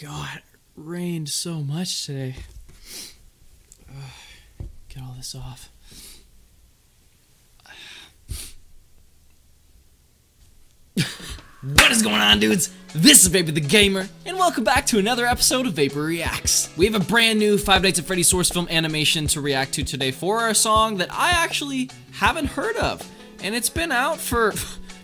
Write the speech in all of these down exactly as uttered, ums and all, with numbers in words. God, it rained so much today. Ugh, get all this off. What is going on, dudes? This is Vapor the Gamer, and welcome back to another episode of Vapor Reacts. We have a brand new Five Nights at Freddy's source film animation to react to today for a song that I actually haven't heard of, and it's been out for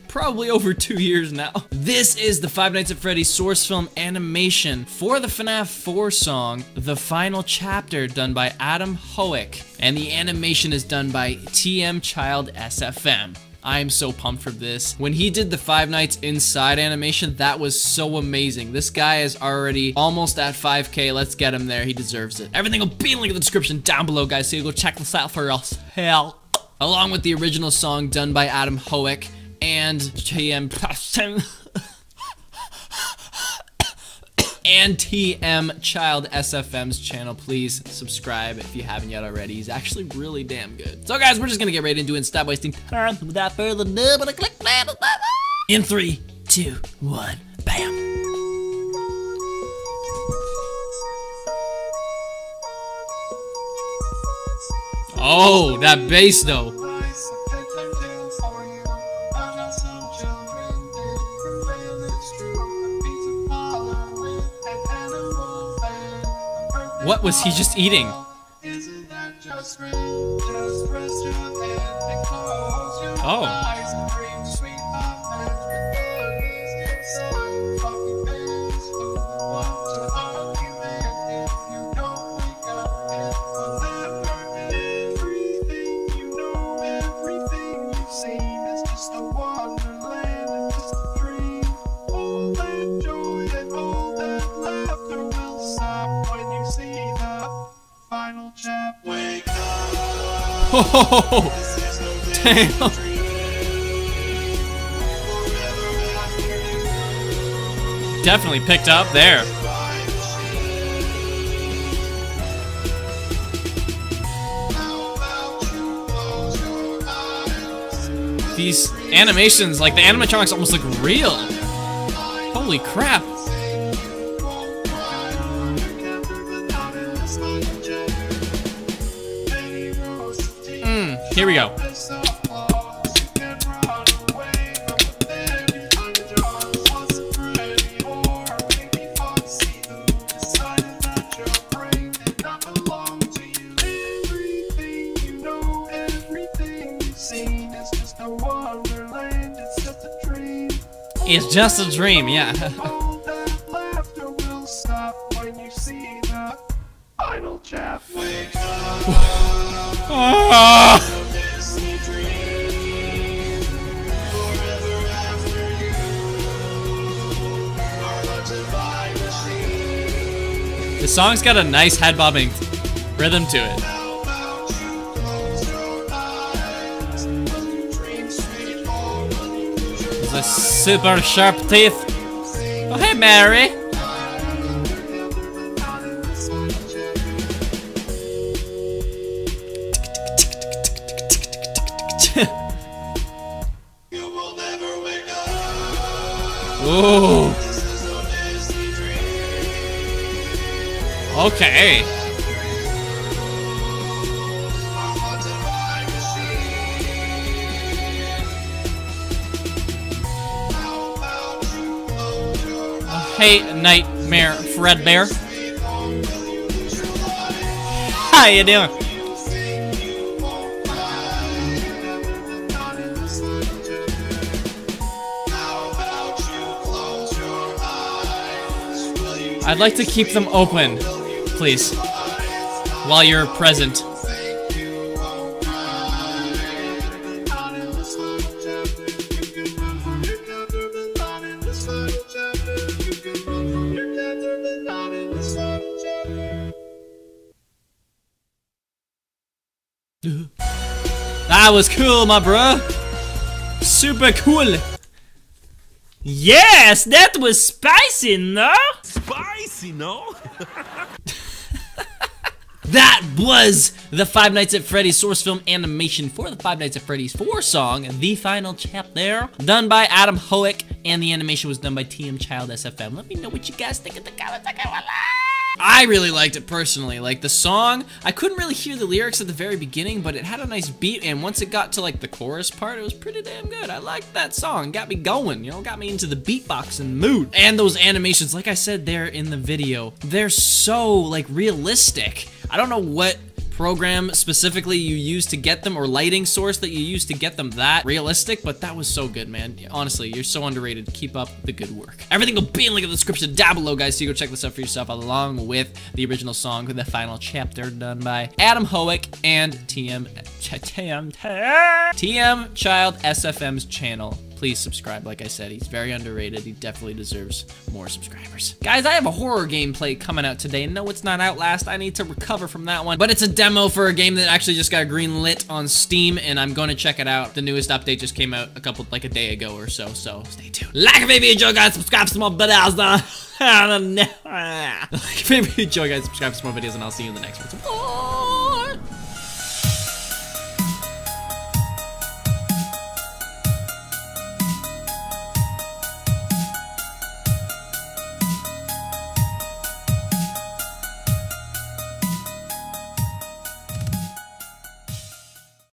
probably over two years now. This is the Five Nights at Freddy's source film animation for the FNAF four song, The Final Chapter, done by Adam Hoek, and the animation is done by T M Child S F M. I am so pumped for this. When he did the Five Nights Inside animation, that was so amazing. This guy is already almost at five K. Let's get him there. He deserves it. Everything will be linked in the description down below, guys, so you go check this out for yourself. Along with the original song done by Adam Hoek and T M and T M Child S F M's channel. Please subscribe if you haven't yet already. He's actually really damn good. So guys, we're just gonna get right into it and stop wasting time without further ado. But I click play in three, two, one, bam. Oh, that bass though. What was he just eating? Isn't that just great? Just press your hand and close your eyes and dream sweet memories. Some fucking things you want to document. If you don't wake up and remember everything you know, everything you've seen, it's just a wonderland, it's just a dream. All that joy and all that laughter will stop when you see. Final chap, wake up. Oh, this is no damn dream. Forever after. Definitely picked up there. These animations, like the animatronics, almost look real. Holy crap. Here we go. It's just a dream, yeah. Oh! The song's got a nice head bobbing rhythm to it. The super sharp teeth. Oh, hey, Mary. Ooh. Okay. Oh, hey, Nightmare Fred Bear. How you doing? I'd like to keep them open. Please, while you're present. That was cool, my bro. Super cool. Yes, that was spicy, no? Spicy, no? That was the Five Nights at Freddy's source film animation for the Five Nights at Freddy's four song, The Final Chapter, done by Adam Hoek, and the animation was done by T M Child S F M. Let me know what you guys think in the comments. I really liked it personally. Like, the song, I couldn't really hear the lyrics at the very beginning, but it had a nice beat, and once it got to like the chorus part, it was pretty damn good. I liked that song. Got me going, you know, got me into the beatboxing mood. And those animations, like I said there in the video, they're so like realistic. I don't know what program specifically you used to get them, or lighting source that you used to get them that realistic, but that was so good, man. Honestly, you're so underrated. Keep up the good work. Everything will be in link in the description down below, guys, so you go check this out for yourself, along with the original song, The Final Chapter, done by Adam Hoek and T M T M T M Child S F M's channel. Please subscribe, like I said. He's very underrated. He definitely deserves more subscribers. Guys, I have a horror gameplay coming out today. No, it's not Outlast. I need to recover from that one. But it's a demo for a game that actually just got greenlit on Steam, and I'm going to check it out. The newest update just came out a couple, like a day ago or so, so stay tuned. Like a baby, enjoy, guys. Subscribe to my videos. I don't know. Like a baby, enjoy, guys. Subscribe to more videos, and I'll see you in the next one. So, oh!